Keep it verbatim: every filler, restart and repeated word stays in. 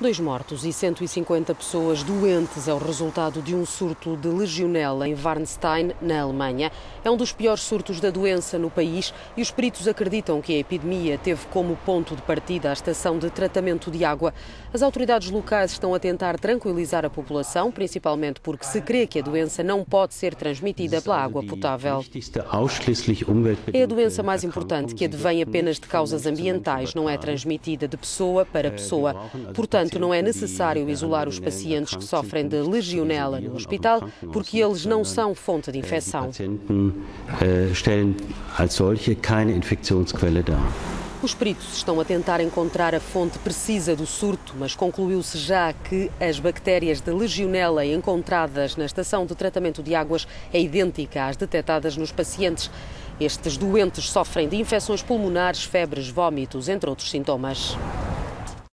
Dois mortos e cento e cinquenta pessoas doentes é o resultado de um surto de legionela em Warstein, na Alemanha. É um dos piores surtos da doença no país e os peritos acreditam que a epidemia teve como ponto de partida a estação de tratamento de água. As autoridades locais estão a tentar tranquilizar a população, principalmente porque se crê que a doença não pode ser transmitida pela água potável. É a doença mais importante, que advém apenas de causas ambientais, não é transmitida de pessoa para pessoa. Portanto, não é necessário isolar os pacientes que sofrem de legionela no hospital, porque eles não são fonte de infecção. Os peritos estão a tentar encontrar a fonte precisa do surto, mas concluiu-se já que as bactérias de legionela encontradas na estação de tratamento de águas é idêntica às detectadas nos pacientes. Estes doentes sofrem de infecções pulmonares, febres, vômitos, entre outros sintomas.